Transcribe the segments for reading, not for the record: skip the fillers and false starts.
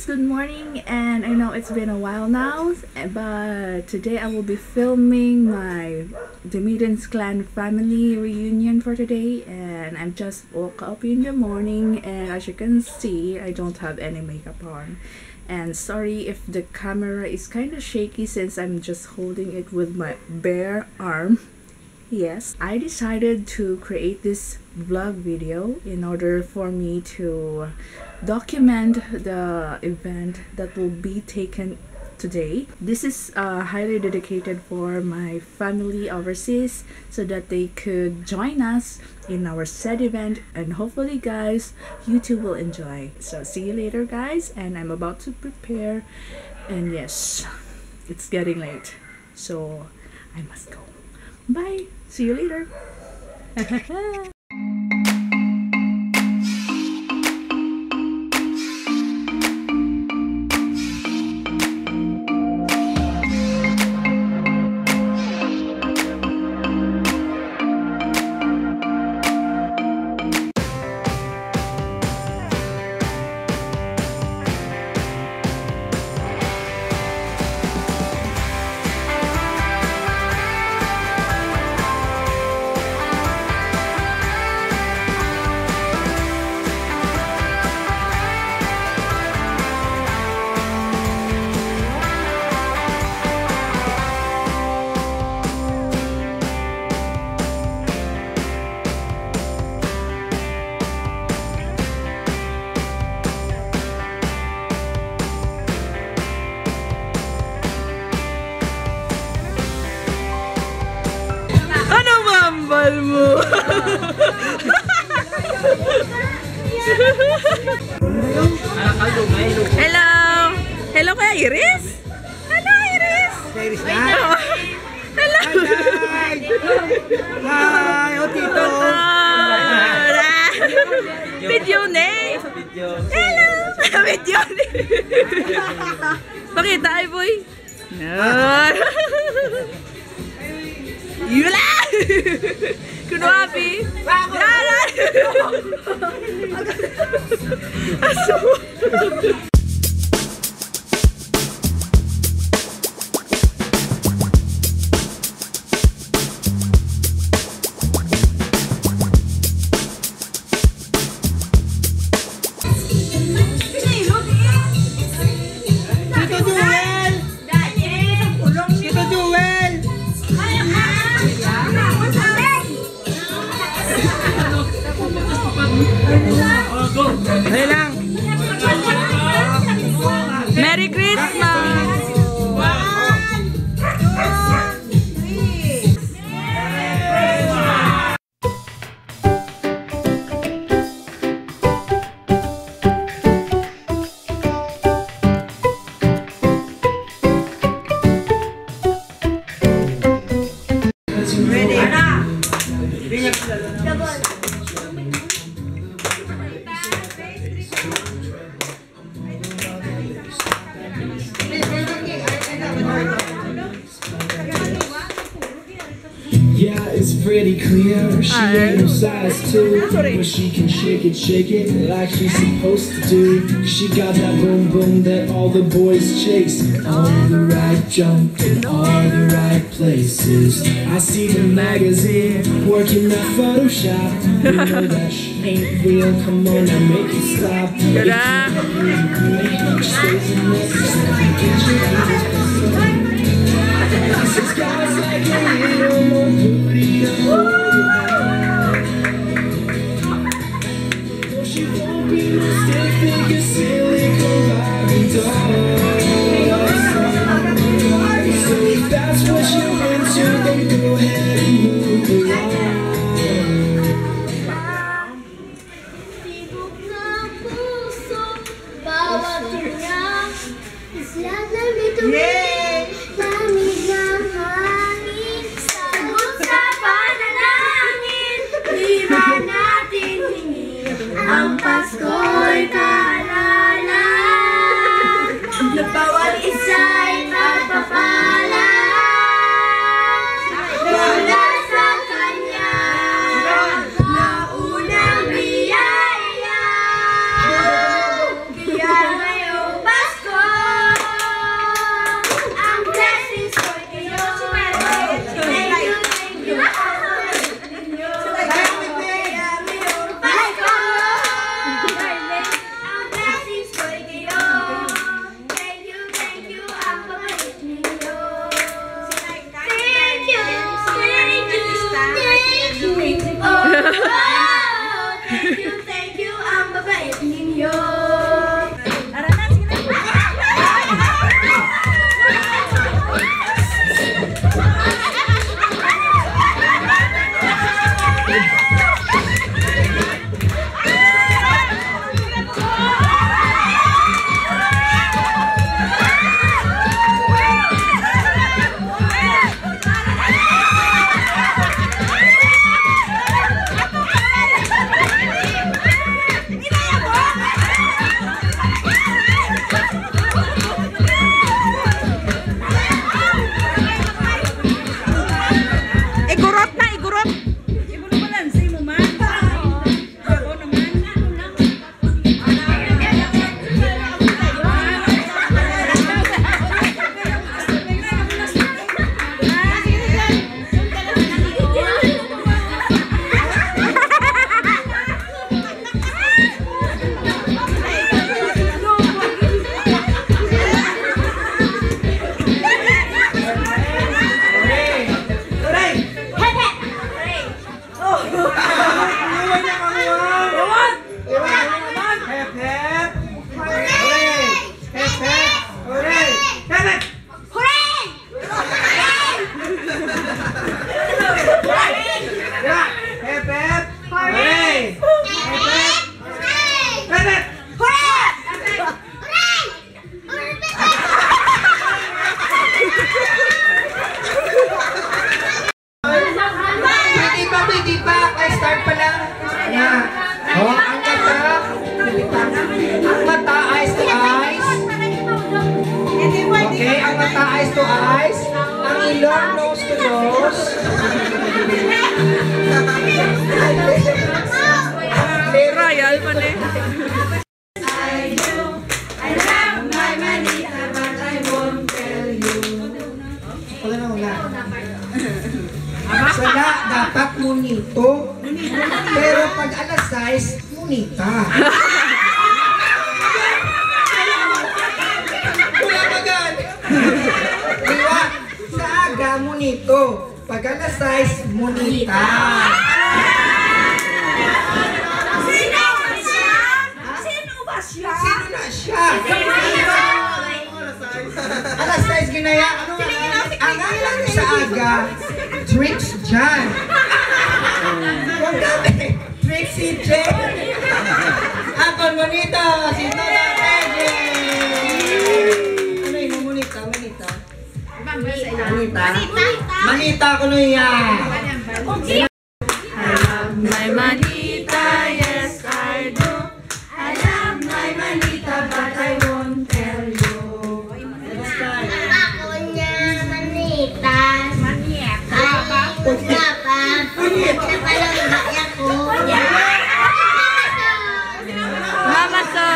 guys, good morning, and I know it's been a while now, but today I will be filming my Demidens clan family reunion for today. And I've just woke up in the morning, and as you can see, I don't have any makeup on. And sorry if the camera is kind of shaky since I'm just holding it with my bare arm. Yes, I decided to create this vlog video in order for me to document the event that will be taken today. This is highly dedicated for my family overseas so that they could join us in our said event, and hopefully guys, you too will enjoy. So see you later guys, and I'm about to prepare, and yes, it's getting late, so I must go. Bye! See you later! Hello! Hello kaya Iris? Hello Iris! Iris na? Hello! Hi! Hi! O Tito! Video name! Hello! Video name! Pakita ay boy! Yula! Kunuapi! Aso! Pretty clear, she ain't no size 2, but she can shake it like she's supposed to do. She got that boom boom that all the boys chase, all the right jump in all the right places. I see the magazine working that Photoshop, you know that she ain't real, come on now make it stop. It's guys like you, she won't be mistaken, thinking silly Ferrari dolls. So if that's what you're into, then go ahead and move along. Yeah. Bye. Hep, hooray! Hep, hep, hooray! Hep, hep! Hooray! Yeah! Hep, hep, hooray! Hep, hep, hooray! Hep, hep! Eyes to eyes, ang ilong nose to nose, I do, I love my manita, but I won't tell you. Wala dapat munito, pero pag alas size, munita. Diba? Sa aga, munito. Pag alas size, munita. Sino ba siya? Sino ba siya? Sino na siya? Alas size, ginaya. Ano nga? Ang alam sa aga, tricks dyan. Huwag kami, Trixie Jen. Akon munito, sino na Jen? Manita. Manita ko na yan. I love my manita, yes I do. I love my manita, but I won't tell you. Ako niya manita. Manita. Manita pa. Manita pa lang ibakya ko. Mama so.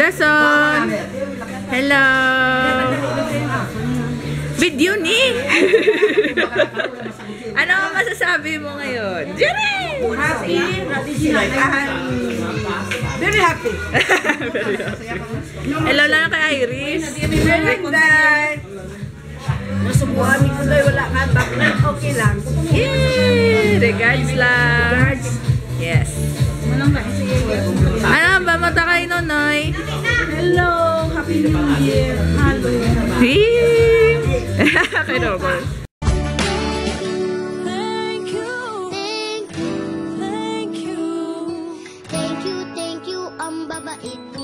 Dason! Hello! Video ni! Ano ang masasabi mo ngayon? Jerry! Very happy! Hello lang kay Iris! Nasubuhan ko tayo, wala nga background, okay lang. Yay! Regards lang! Yes! Ano ba matakay nun, Noy? Hello! Happy New Year! Hello! Hello! Thank you, ang babait.